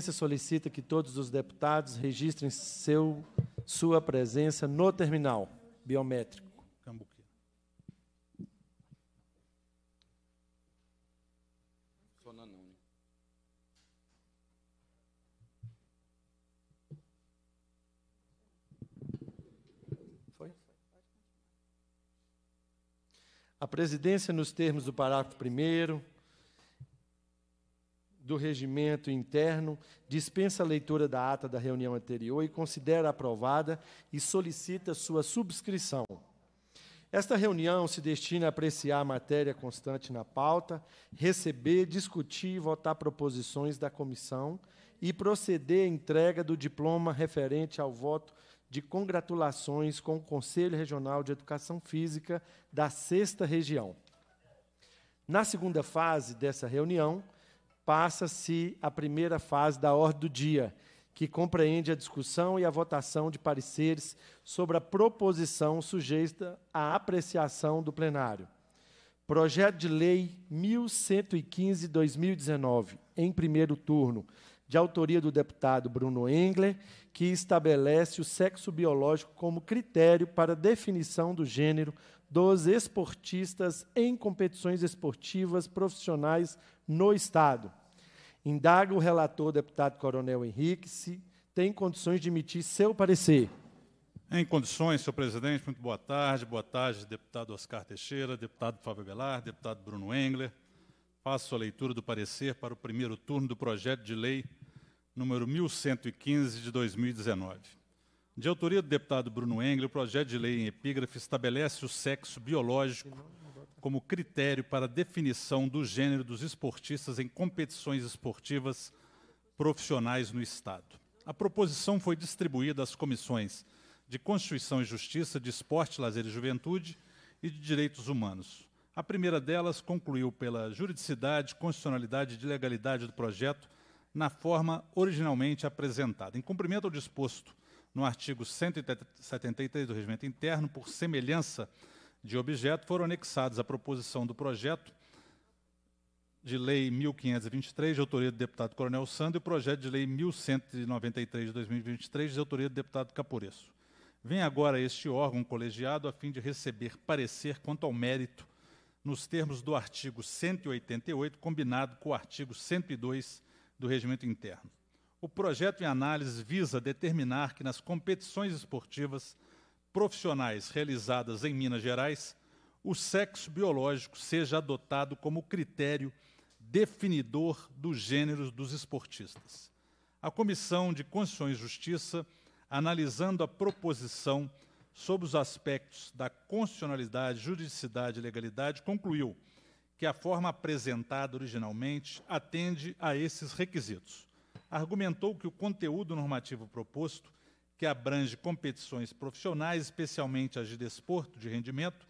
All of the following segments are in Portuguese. Se solicita que todos os deputados registrem sua presença no terminal biométrico. Foi? A presidência, nos termos do parágrafo 1º, do regimento interno, dispensa a leitura da ata da reunião anterior e considera aprovada e solicita sua subscrição. Esta reunião se destina a apreciar a matéria constante na pauta, receber, discutir e votar proposições da comissão e proceder à entrega do diploma referente ao voto de congratulações com o Conselho Regional de Educação Física da 6ª Região. Na segunda fase dessa reunião, passa-se a primeira fase da ordem do dia, que compreende a discussão e a votação de pareceres sobre a proposição sujeita à apreciação do plenário. Projeto de Lei 1115/2019, em primeiro turno, de autoria do deputado Bruno Engler, que estabelece o sexo biológico como critério para definição do gênero dos esportistas em competições esportivas profissionais no Estado. Indaga o relator, deputado Coronel Henrique, se tem condições de emitir seu parecer. Em condições, senhor presidente. Muito boa tarde. Boa tarde, deputado Oscar Teixeira, deputado Fábio Avelar, deputado Bruno Engler. Faço a leitura do parecer para o primeiro turno do projeto de lei número 1115/2019. De autoria do deputado Bruno Engler, o projeto de lei em epígrafe estabelece o sexo biológico como critério para definição do gênero dos esportistas em competições esportivas profissionais no Estado. A proposição foi distribuída às comissões de Constituição e Justiça, de Esporte, Lazer e Juventude e de Direitos Humanos. A primeira delas concluiu pela juridicidade, constitucionalidade e legalidade do projeto na forma originalmente apresentada. Em cumprimento ao disposto no artigo 173 do Regimento Interno, por semelhança de objeto, foram anexados à proposição do projeto de lei 1523, de autoria do deputado Coronel Sandro, e o projeto de lei 1193, de 2023, de autoria do deputado Capureço. Vem agora este órgão colegiado a fim de receber parecer quanto ao mérito, nos termos do artigo 188, combinado com o artigo 102 do Regimento Interno. O projeto em análise visa determinar que nas competições esportivas profissionais realizadas em Minas Gerais, o sexo biológico seja adotado como critério definidor dos gêneros dos esportistas. A Comissão de Constituição e Justiça, analisando a proposição sobre os aspectos da constitucionalidade, juridicidade e legalidade, concluiu que a forma apresentada originalmente atende a esses requisitos. Argumentou que o conteúdo normativo proposto, que abrange competições profissionais, especialmente as de desporto de rendimento,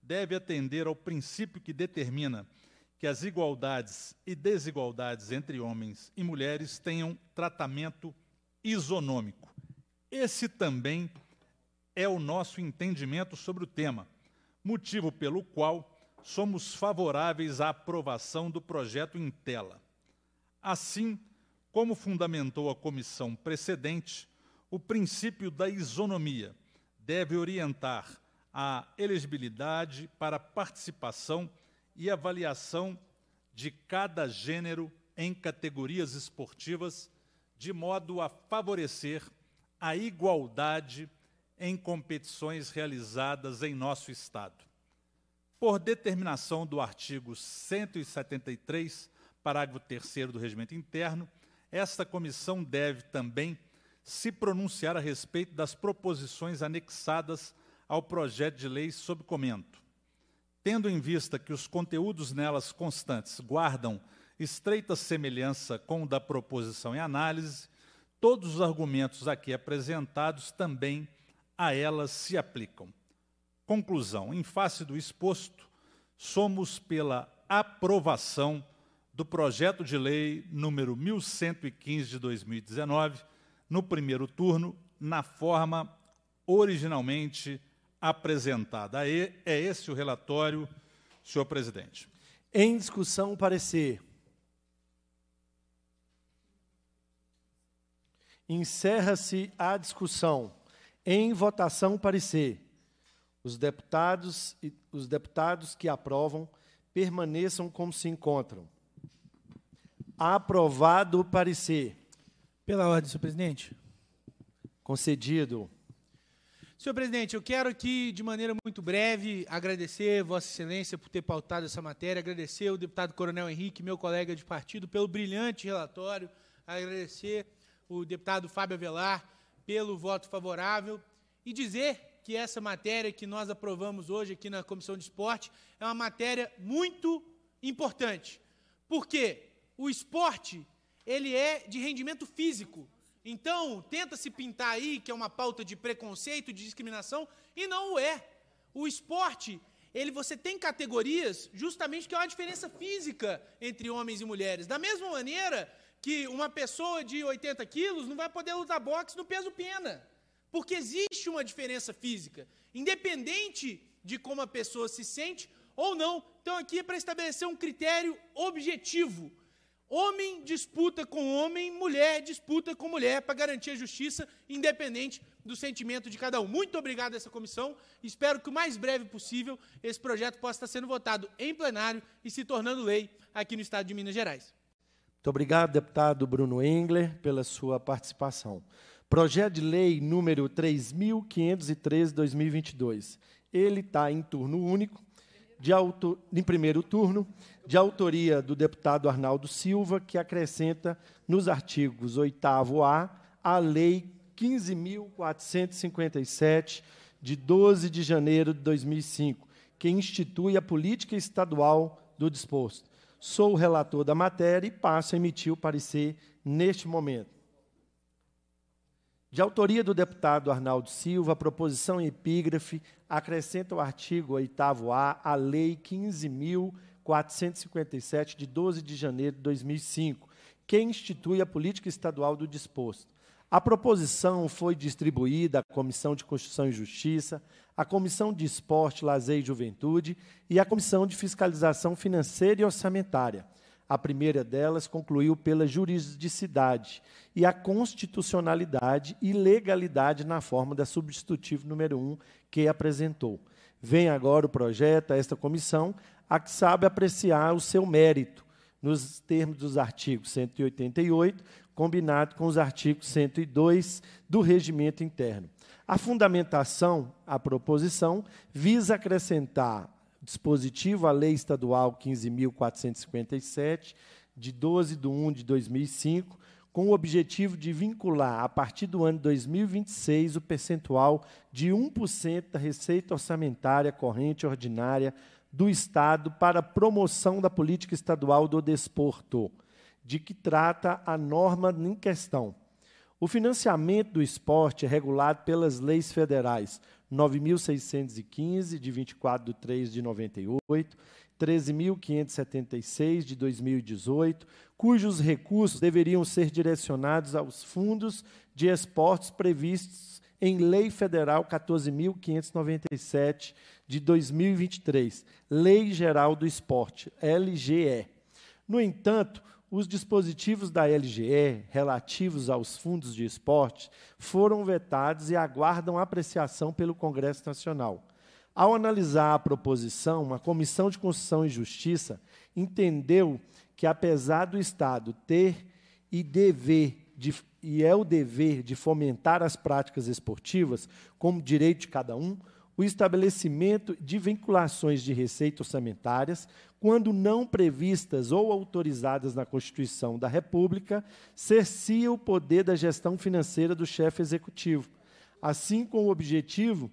deve atender ao princípio que determina que as igualdades e desigualdades entre homens e mulheres tenham tratamento isonômico. Esse também é o nosso entendimento sobre o tema, motivo pelo qual somos favoráveis à aprovação do projeto em tela. Assim, como fundamentou a comissão precedente, o princípio da isonomia deve orientar a elegibilidade para participação e avaliação de cada gênero em categorias esportivas, de modo a favorecer a igualdade em competições realizadas em nosso Estado. Por determinação do artigo 173, parágrafo 3º do Regimento Interno, esta comissão deve também se pronunciar a respeito das proposições anexadas ao projeto de lei sob comento. Tendo em vista que os conteúdos nelas constantes guardam estreita semelhança com o da proposição em análise, todos os argumentos aqui apresentados também a elas se aplicam. Conclusão: em face do exposto, somos pela aprovação do projeto de lei número 1115/2019, no primeiro turno, na forma originalmente apresentada. É esse o relatório, senhor presidente. Em discussão, o parecer. Encerra-se a discussão. Em votação, parecer. Os deputados que aprovam permaneçam como se encontram. Aprovado o parecer. Pela ordem, senhor presidente. Concedido. Senhor presidente, eu quero aqui, de maneira muito breve, agradecer Vossa Excelência por ter pautado essa matéria, agradecer ao deputado Coronel Henrique, meu colega de partido, pelo brilhante relatório, agradecer o deputado Fábio Avelar pelo voto favorável e dizer que essa matéria que nós aprovamos hoje aqui na Comissão de Esporte é uma matéria muito importante, porque o esporte ele é de rendimento físico. Então, tenta-se pintar aí que é uma pauta de preconceito, de discriminação, e não o é. O esporte, você tem categorias justamente que há uma diferença física entre homens e mulheres. Da mesma maneira que uma pessoa de 80 quilos não vai poder lutar boxe no peso pena, porque existe uma diferença física, independente de como a pessoa se sente ou não. Então, aqui é para estabelecer um critério objetivo. Homem disputa com homem, mulher disputa com mulher, para garantir a justiça, independente do sentimento de cada um. Muito obrigado a essa comissão. Espero que o mais breve possível esse projeto possa estar sendo votado em plenário e se tornando lei aqui no Estado de Minas Gerais. Muito obrigado, deputado Bruno Engler, pela sua participação. Projeto de lei número 3.513/2022. Ele está em turno único. Em primeiro turno, de autoria do deputado Arnaldo Silva, que acrescenta nos artigos 8º-A a Lei 15.457, de 12 de janeiro de 2005, que institui a política estadual do desporto. Sou o relator da matéria e passo a emitir o parecer neste momento. De autoria do deputado Arnaldo Silva, a proposição em epígrafe acrescenta o artigo 8º-A à Lei 15.457, de 12 de janeiro de 2005, que institui a política estadual do desporto. A proposição foi distribuída à Comissão de Constituição e Justiça, à Comissão de Esporte, Lazer e Juventude e à Comissão de Fiscalização Financeira e Orçamentária. A primeira delas concluiu pela juridicidade e a constitucionalidade e legalidade na forma da substitutivo número 1 que apresentou. Vem agora o projeto a esta comissão, a que sabe apreciar o seu mérito, nos termos dos artigos 188, combinado com os artigos 102 do Regimento Interno. A fundamentação à proposição visa acrescentar dispositivo à Lei Estadual 15.457, de 12 de 1 de 2005, com o objetivo de vincular, a partir do ano 2026, o percentual de 1% da receita orçamentária corrente ordinária do Estado para a promoção da política estadual do desporto, de que trata a norma em questão. O financiamento do esporte é regulado pelas leis federais 9.615, de 24 de 3 de 98, 13.576, de 2018, cujos recursos deveriam ser direcionados aos fundos de esportes previstos em Lei Federal 14.597, de 2023, Lei Geral do Esporte, LGE. No entanto, os dispositivos da LGE relativos aos fundos de esporte foram vetados e aguardam apreciação pelo Congresso Nacional. Ao analisar a proposição, a Comissão de Constituição e Justiça entendeu que, apesar do Estado ter o dever de fomentar as práticas esportivas como direito de cada um, o estabelecimento de vinculações de receitas orçamentárias, quando não previstas ou autorizadas na Constituição da República, cercia o poder da gestão financeira do chefe executivo, assim como o objetivo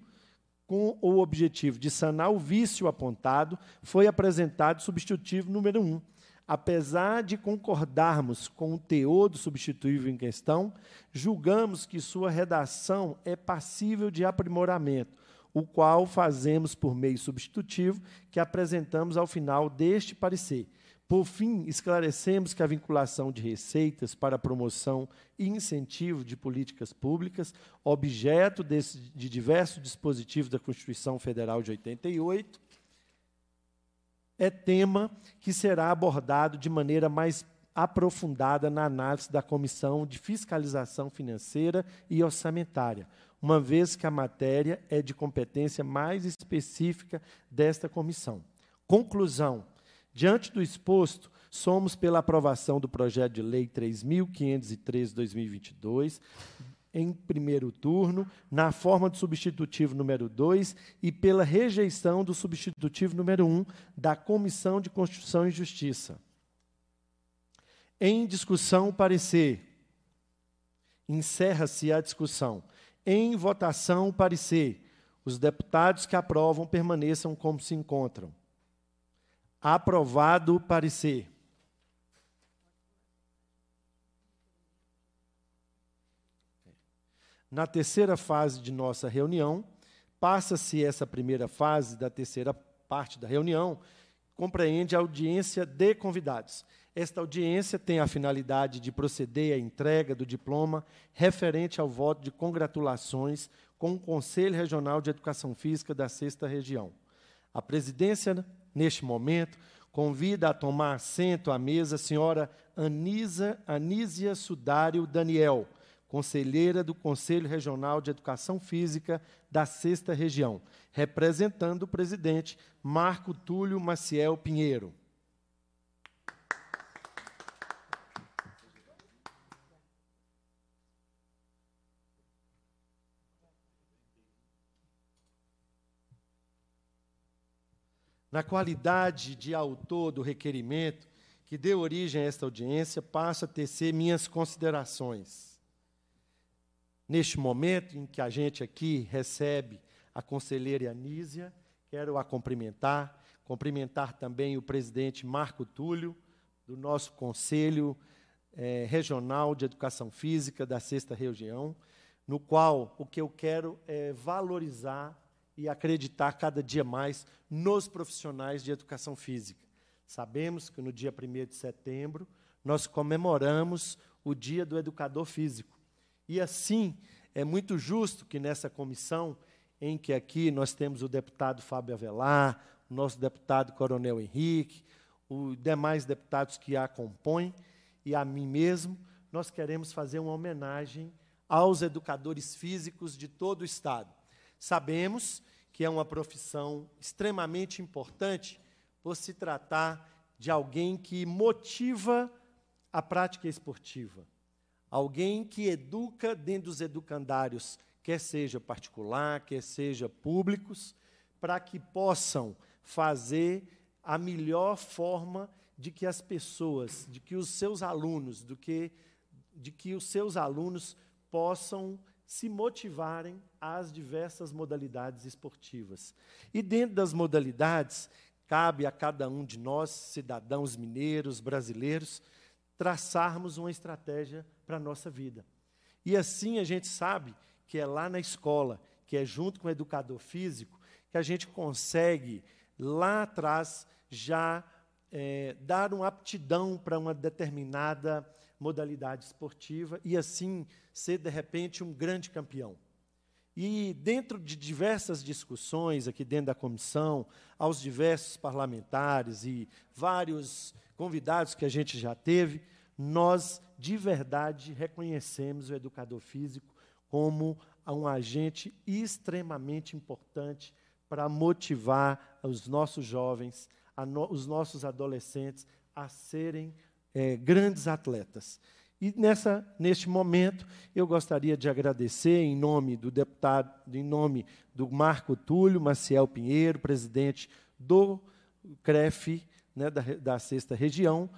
de sanar o vício apontado, foi apresentado o substitutivo número 1. Apesar de concordarmos com o teor do substitutivo em questão, julgamos que sua redação é passível de aprimoramento, o qual fazemos por meio substitutivo, que apresentamos ao final deste parecer. Por fim, esclarecemos que a vinculação de receitas para promoção e incentivo de políticas públicas, objeto de diversos dispositivos da Constituição Federal de 88, é tema que será abordado de maneira mais aprofundada na análise da Comissão de Fiscalização Financeira e Orçamentária, uma vez que a matéria é de competência mais específica desta comissão. Conclusão. Diante do exposto, somos pela aprovação do projeto de lei 3.513/2022, em primeiro turno, na forma do substitutivo número 2 e pela rejeição do substitutivo número 1 da Comissão de Constituição e Justiça. Em discussão, parecer. Encerra-se a discussão. Em votação, parecer. Os deputados que aprovam permaneçam como se encontram. Aprovado o parecer. Na terceira fase de nossa reunião, passa-se essa primeira fase da terceira parte da reunião, compreende a audiência de convidados. Esta audiência tem a finalidade de proceder à entrega do diploma referente ao voto de congratulações com o Conselho Regional de Educação Física da 6ª Região. A presidência, neste momento, convida a tomar assento à mesa a senhora Anísia Sudário Daniel, conselheira do Conselho Regional de Educação Física da 6ª Região, representando o presidente Marco Túlio Maciel Pinheiro. Na qualidade de autor do requerimento que deu origem a esta audiência, passo a tecer minhas considerações. Neste momento em que a gente aqui recebe a conselheira Anísia, quero a cumprimentar, também o presidente Marco Túlio, do nosso Conselho Regional de Educação Física da 6ª Região, no qual o que eu quero é valorizar e acreditar cada dia mais nos profissionais de educação física. Sabemos que no dia 1º de setembro nós comemoramos o Dia do Educador Físico. E assim, é muito justo que nessa comissão, em que aqui nós temos o deputado Fábio Avelar, o nosso deputado Coronel Henrique, os demais deputados que a compõem, e a mim mesmo, nós queremos fazer uma homenagem aos educadores físicos de todo o Estado. Sabemos que é uma profissão extremamente importante por se tratar de alguém que motiva a prática esportiva, alguém que educa dentro dos educandários, quer seja particular, quer seja públicos, para que possam fazer a melhor forma de que as pessoas, de que os seus alunos possam se motivarem às diversas modalidades esportivas. E dentro das modalidades, cabe a cada um de nós, cidadãos mineiros, brasileiros, traçarmos uma estratégia para a nossa vida. E assim a gente sabe que é lá na escola, que é junto com o educador físico, que a gente consegue, lá atrás, já dar uma aptidão para uma determinada modalidade esportiva e, assim, ser, de repente, um grande campeão. E, dentro de diversas discussões aqui dentro da comissão, aos diversos parlamentares e vários convidados que a gente já teve, nós, de verdade, reconhecemos o educador físico como um agente extremamente importante para motivar os nossos jovens, os nossos adolescentes a serem grandes atletas. E, neste momento, eu gostaria de agradecer, em nome do deputado, em nome do Marco Túlio Maciel Pinheiro, presidente do CREF, né, da 6ª Região,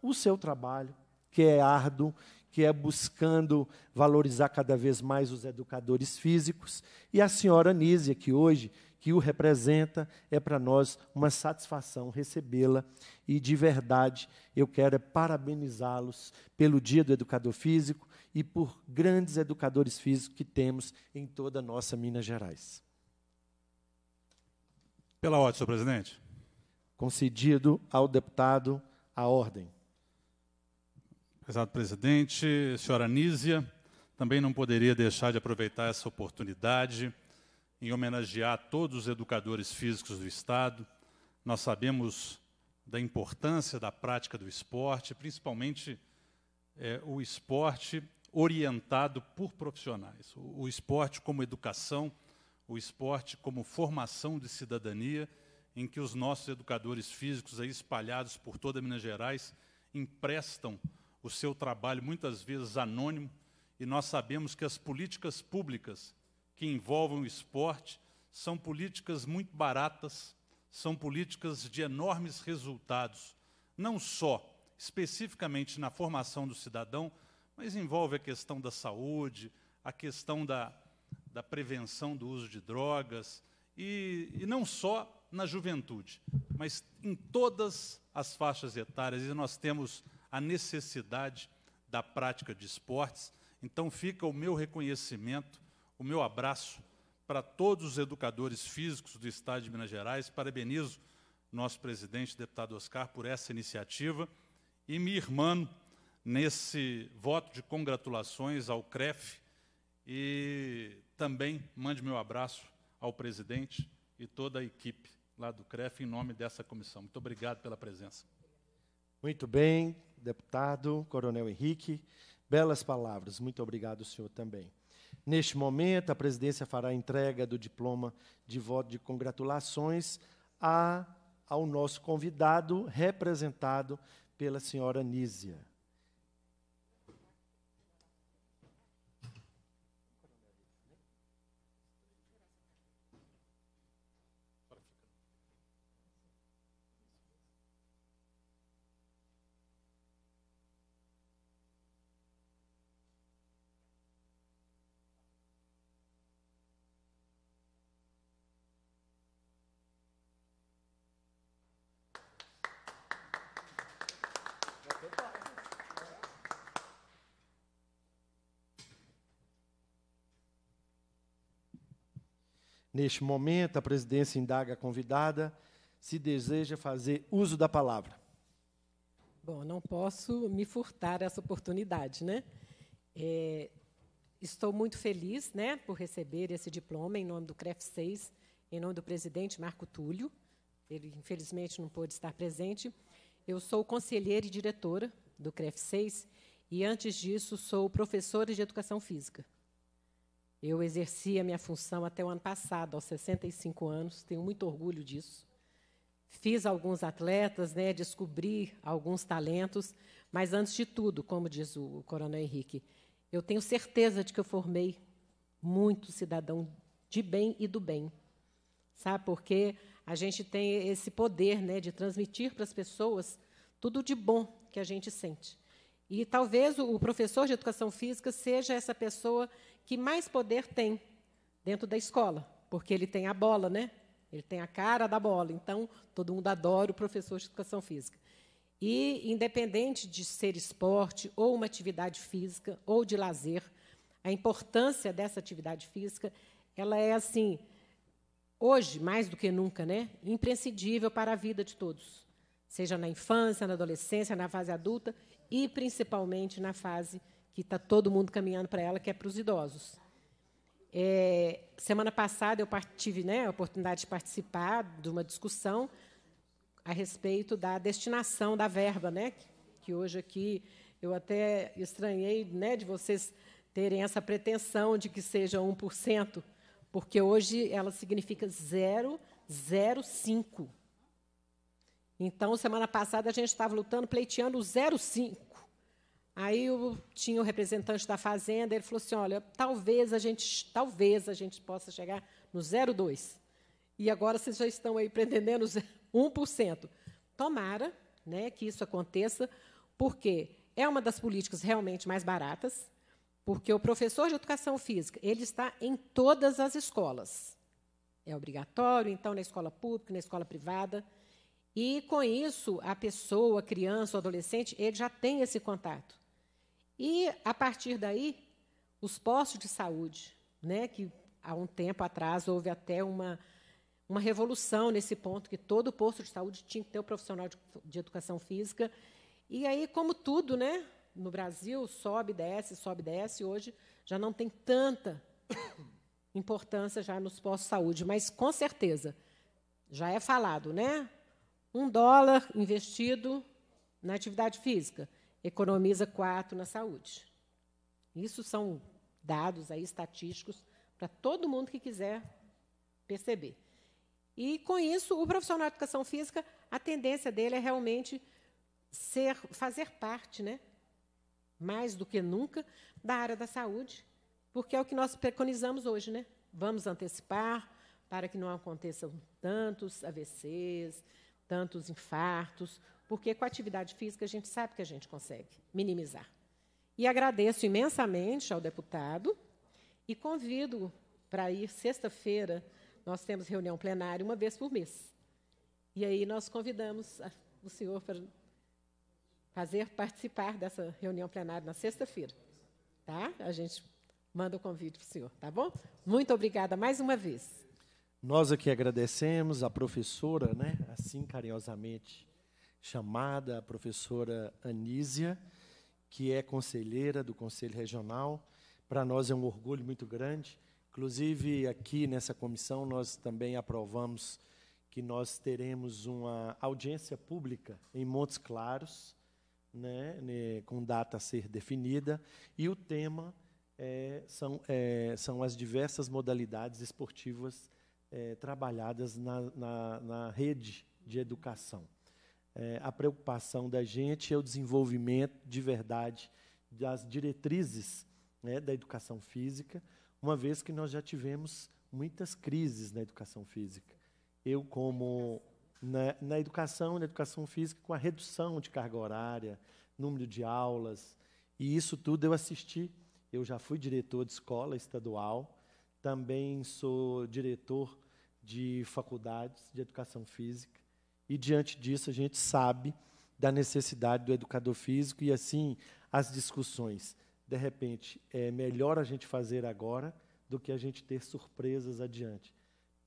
o seu trabalho, que é árduo, que é buscando valorizar cada vez mais os educadores físicos, e a senhora Anísia, que hoje o representa, é para nós uma satisfação recebê-la e, de verdade, eu quero parabenizá-los pelo Dia do Educador Físico e por grandes educadores físicos que temos em toda a nossa Minas Gerais. Pela ordem, senhor presidente. Concedido ao deputado a ordem. Prezado presidente, senhora Anísia, também não poderia deixar de aproveitar essa oportunidade em homenagear todos os educadores físicos do Estado. Nós sabemos da importância da prática do esporte, principalmente o esporte orientado por profissionais, o esporte como educação, o esporte como formação de cidadania, em que os nossos educadores físicos aí espalhados por toda Minas Gerais emprestam o seu trabalho, muitas vezes anônimo, e nós sabemos que as políticas públicas que envolvem o esporte são políticas muito baratas, são políticas de enormes resultados, não só especificamente na formação do cidadão, mas envolve a questão da saúde, a questão da prevenção do uso de drogas, e não só na juventude, mas em todas as faixas etárias, e nós temos a necessidade da prática de esportes. Então fica o meu reconhecimento, o meu abraço para todos os educadores físicos do Estado de Minas Gerais. Parabenizo nosso presidente, deputado Oscar, por essa iniciativa, e me irmano nesse voto de congratulações ao CREF, e também mande meu abraço ao presidente e toda a equipe lá do CREF em nome dessa comissão. Muito obrigado pela presença. Muito bem, deputado Coronel Henrique. Belas palavras. Muito obrigado, senhor, também. Neste momento, a presidência fará a entrega do diploma de voto de congratulações ao nosso convidado, representado pela senhora Anísia. Neste momento, a presidência indaga a convidada se deseja fazer uso da palavra. Bom, não posso me furtar essa oportunidade, né? Estou muito feliz, né, por receber esse diploma em nome do CREF6, em nome do presidente Marco Túlio. Ele, infelizmente, não pôde estar presente. Eu sou conselheira e diretora do CREF6 e, antes disso, sou professora de educação física. Eu exerci a minha função até o ano passado, aos 65 anos, tenho muito orgulho disso. Fiz alguns atletas, né, descobri alguns talentos, mas, antes de tudo, como diz o Coronel Henrique, eu tenho certeza de que eu formei muito cidadão de bem e do bem, sabe? Porque a gente tem esse poder, né, de transmitir para as pessoas tudo de bom que a gente sente. E talvez o professor de educação física seja essa pessoa que mais poder tem dentro da escola, porque ele tem a bola, né? Ele tem a cara da bola. Então, todo mundo adora o professor de educação física. E, independente de ser esporte ou uma atividade física ou de lazer, a importância dessa atividade física, ela é assim, hoje, mais do que nunca, né? Imprescindível para a vida de todos, seja na infância, na adolescência, na fase adulta, e, principalmente, na fase que está todo mundo caminhando para ela, que é para os idosos. Semana passada, eu tive, né, a oportunidade de participar de uma discussão a respeito da destinação da verba, né, que hoje aqui eu até estranhei, né, de vocês terem essa pretensão de que seja 1%, porque hoje ela significa 0,05%. Então, semana passada, a gente estava lutando, pleiteando o 0,5. Aí tinha o representante da Fazenda, ele falou assim, olha, talvez a gente possa chegar no 0,2. E agora vocês já estão aí pretendendo 1%. Tomara, né, que isso aconteça, porque é uma das políticas realmente mais baratas, porque o professor de educação física, ele está em todas as escolas. É obrigatório, então, na escola pública, na escola privada. E, com isso, a pessoa, a criança, o adolescente, ele já tem esse contato. E, a partir daí, os postos de saúde, né, que, há um tempo atrás, houve até uma revolução nesse ponto, que todo posto de saúde tinha que ter um profissional de educação física. E aí, como tudo, né, no Brasil, sobe, desce, hoje já não tem tanta importância já nos postos de saúde, mas, com certeza, já é falado, né? $1 investido na atividade física economiza 4 na saúde. Isso são dados aí, estatísticos, para todo mundo que quiser perceber. E, com isso, o profissional de educação física, a tendência dele é realmente fazer parte, né, mais do que nunca, da área da saúde, porque é o que nós preconizamos hoje, né? Vamos antecipar para que não aconteçam tantos AVCs, tantos infartos, porque com a atividade física a gente sabe que a gente consegue minimizar. E agradeço imensamente ao deputado e convido para ir sexta-feira, nós temos reunião plenária uma vez por mês. E aí nós convidamos o senhor para participar dessa reunião plenária na sexta-feira. Tá? A gente manda o convite para o senhor, tá bom? Muito obrigada mais uma vez. Nós aqui agradecemos a professora, né, assim carinhosamente chamada, a professora Anísia, que é conselheira do Conselho Regional. Para nós é um orgulho muito grande. Inclusive, aqui nessa comissão, nós também aprovamos que nós teremos uma audiência pública em Montes Claros, né, com data a ser definida, e o tema são as diversas modalidades esportivas trabalhadas na rede de educação. A preocupação da gente é o desenvolvimento de verdade das diretrizes, né, da educação física, uma vez que nós já tivemos muitas crises na educação física. Eu, como na educação física, com a redução de carga horária, número de aulas, e isso tudo eu assisti. Eu já fui diretor de escola estadual, também sou diretor de faculdades de educação física, e, diante disso, a gente sabe da necessidade do educador físico e, assim, as discussões. De repente, é melhor a gente fazer agora do que a gente ter surpresas adiante.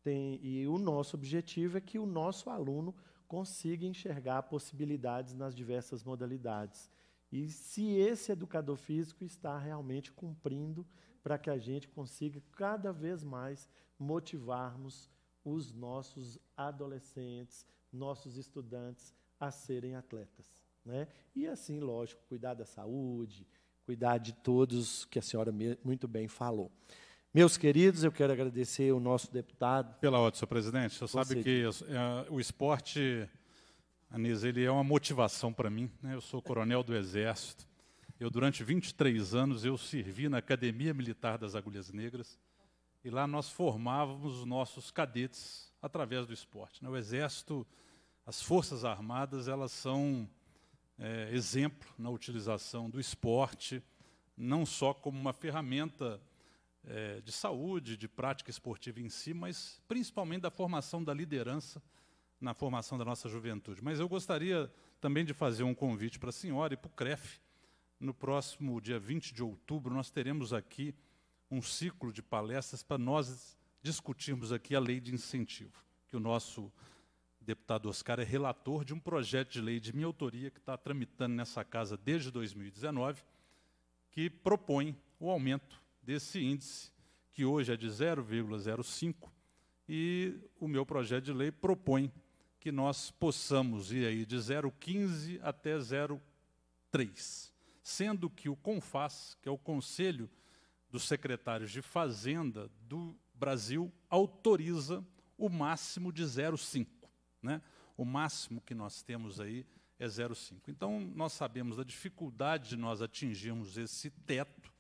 E o nosso objetivo é que o nosso aluno consiga enxergar possibilidades nas diversas modalidades. E se esse educador físico está realmente cumprindo para que a gente consiga cada vez mais motivarmos os nossos adolescentes, nossos estudantes a serem atletas, né? E assim, lógico, cuidar da saúde, cuidar de todos, que a senhora muito bem falou. Meus queridos, eu quero agradecer o nosso deputado. Pela ordem, senhor presidente, você sabe que o esporte, Anísia, ele é uma motivação para mim, né? Eu sou coronel do Exército. Eu, durante 23 anos, eu servi na Academia Militar das Agulhas Negras, e lá nós formávamos os nossos cadetes através do esporte, né? O Exército, as Forças Armadas, elas são exemplo na utilização do esporte, não só como uma ferramenta de saúde, de prática esportiva em si, mas principalmente da formação da liderança, na formação da nossa juventude. Mas eu gostaria também de fazer um convite para a senhora e para o CREF. No próximo dia 20 de outubro, nós teremos aqui um ciclo de palestras para nós discutirmos aqui a lei de incentivo, que o nosso deputado Oscar é relator de um projeto de lei de minha autoria que está tramitando nessa casa desde 2019, que propõe o aumento desse índice, que hoje é de 0,05, e o meu projeto de lei propõe que nós possamos ir aí de 0,15 até 0,3, sendo que o CONFAS, que é o Conselho dos Secretários de Fazenda do Brasil, autoriza o máximo de 0,5. Né? O máximo que nós temos aí é 0,5. Então, nós sabemos da dificuldade de nós atingirmos esse teto.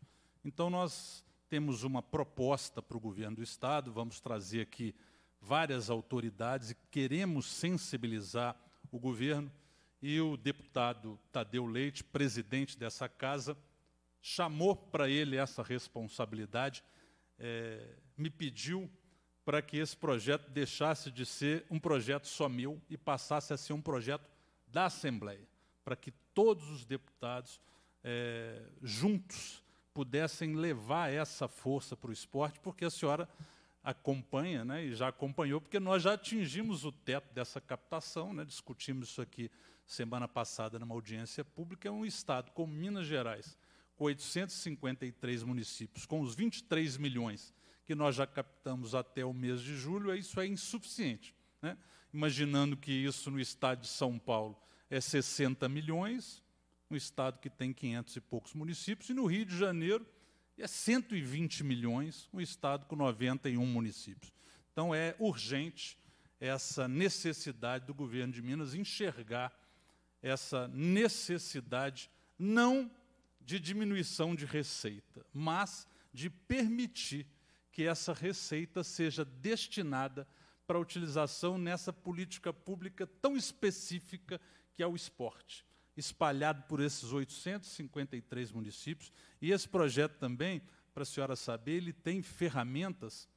Então, nós temos uma proposta para o governo do Estado, vamos trazer aqui várias autoridades e queremos sensibilizar o governo. E o deputado Tadeu Leite, presidente dessa casa, chamou para ele essa responsabilidade, me pediu para que esse projeto deixasse de ser um projeto só meu e passasse a ser um projeto da Assembleia, para que todos os deputados, juntos, pudessem levar essa força para o esporte, porque a senhora acompanha, né, e já acompanhou, porque nós já atingimos o teto dessa captação, né, discutimos isso aqui semana passada numa audiência pública. É um Estado como Minas Gerais, com 853 municípios, com os 23 milhões que nós já captamos até o mês de julho, isso é insuficiente, né? imaginando que isso no estado de São Paulo é 60 milhões, um estado que tem 500 e poucos municípios, e no Rio de Janeiro é 120 milhões, um estado com 91 municípios. Então, é urgente essa necessidade do governo de Minas enxergar essa necessidade não de diminuição de receita, mas de permitir que essa receita seja destinada para a utilização nessa política pública tão específica que é o esporte, espalhado por esses 853 municípios. E esse projeto também, para a senhora saber, ele tem ferramentas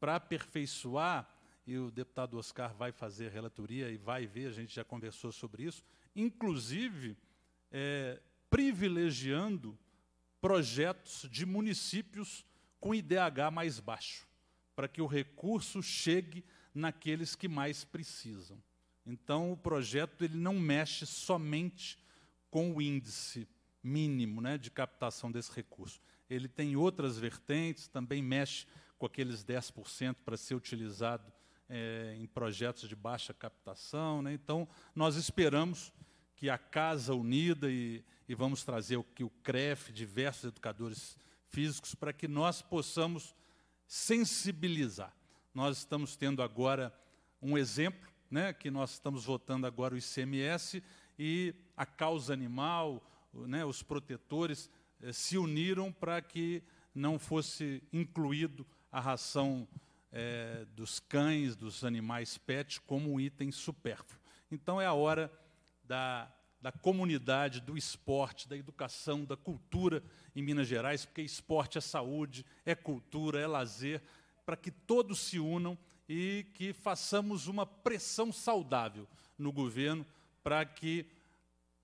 para aperfeiçoar, e o deputado Oscar vai fazer a relatoria e vai ver, a gente já conversou sobre isso, inclusive privilegiando projetos de municípios com IDH mais baixo, para que o recurso chegue naqueles que mais precisam. Então, o projeto ele não mexe somente com o índice mínimo, né, de captação desse recurso. Ele tem outras vertentes, também mexe com aqueles 10% para ser utilizado em projetos de baixa captação, né? Então, nós esperamos que a Casa Unida, e vamos trazer aqui o CREF, diversos educadores físicos, para que nós possamos sensibilizar. Nós estamos tendo agora um exemplo, né, que nós estamos votando agora o ICMS, e a causa animal, né, os protetores se uniram para que não fosse incluído a ração dos cães, dos animais pet, como um item supérfluo. Então, é a hora da comunidade, do esporte, da educação, da cultura em Minas Gerais, porque esporte é saúde, é cultura, é lazer, para que todos se unam e que façamos uma pressão saudável no governo para que,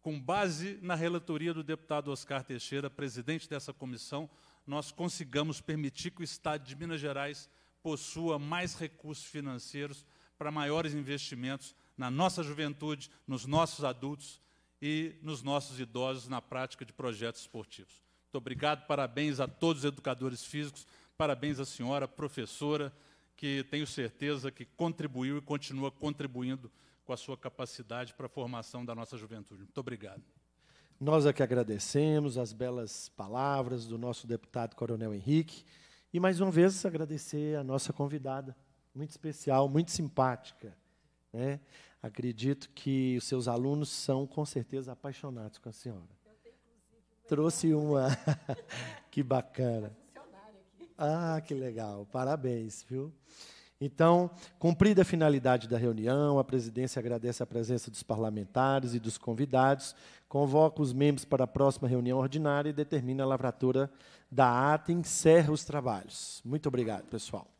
com base na relatoria do deputado Oscar Teixeira, presidente dessa comissão, nós consigamos permitir que o Estado de Minas Gerais possua mais recursos financeiros para maiores investimentos na nossa juventude, nos nossos adultos e nos nossos idosos na prática de projetos esportivos. Muito obrigado, parabéns a todos os educadores físicos, parabéns à senhora, professora, que tenho certeza que contribuiu e continua contribuindo com a sua capacidade para a formação da nossa juventude. Muito obrigado. Nós aqui agradecemos as belas palavras do nosso deputado Coronel Henrique e, mais uma vez, agradecer a nossa convidada, muito especial, muito simpática, né? Acredito que os seus alunos são, com certeza, apaixonados com a senhora. Eu tenho, inclusive, trouxe uma... Que bacana. Ah, que legal. Parabéns, viu? Então, cumprida a finalidade da reunião, a presidência agradece a presença dos parlamentares e dos convidados, convoca os membros para a próxima reunião ordinária e determina a lavratura da ata e encerra os trabalhos. Muito obrigado, pessoal.